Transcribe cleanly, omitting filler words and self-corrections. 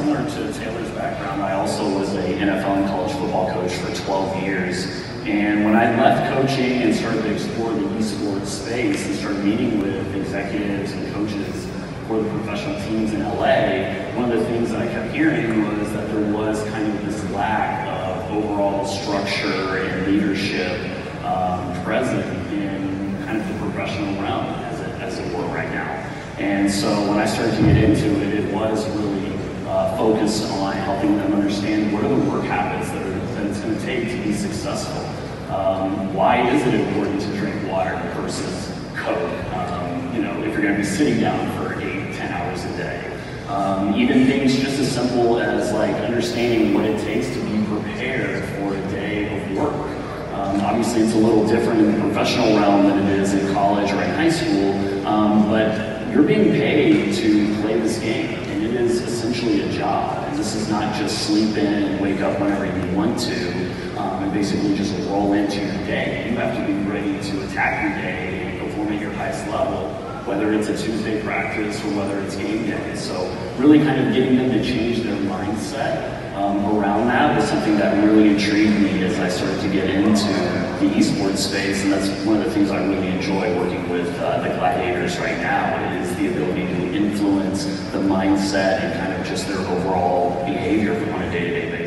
similar to Taylor's background, I also was an NFL and college football coach for 12 years. And when I left coaching and started to explore the esports space and started meeting with executives and coaches for the professional teams in LA, one of the things that I kept hearing was that there was kind of this lack of overall structure and leadership present in kind of the professional realm, as it were, right now. And so when I started to get into it, it was really focused on helping them understand what are the work habits that it's going to take to be successful. Why is it important to drink water versus Coke? You know, if you're going to be sitting down for 8-10 hours a day. Even things just as simple as like understanding what it takes to be prepared for a day of work. Obviously, it's a little different in the professional realm than it is in college or in high school, but you're being paid to play this game, and it is essentially a job. And this is not just sleep in and wake up whenever you want to, and basically just roll into your day. You have to be ready to attack your day and perform at your highest level, whether it's a Tuesday practice or whether it's game day. So really kind of getting them to change their mindset around that was something that really intrigued me as I started to get into the esports space. And that's one of the things I really enjoy working with the Gladiators right now, is the ability to influence the mindset and kind of just their overall behavior on a day-to-day basis.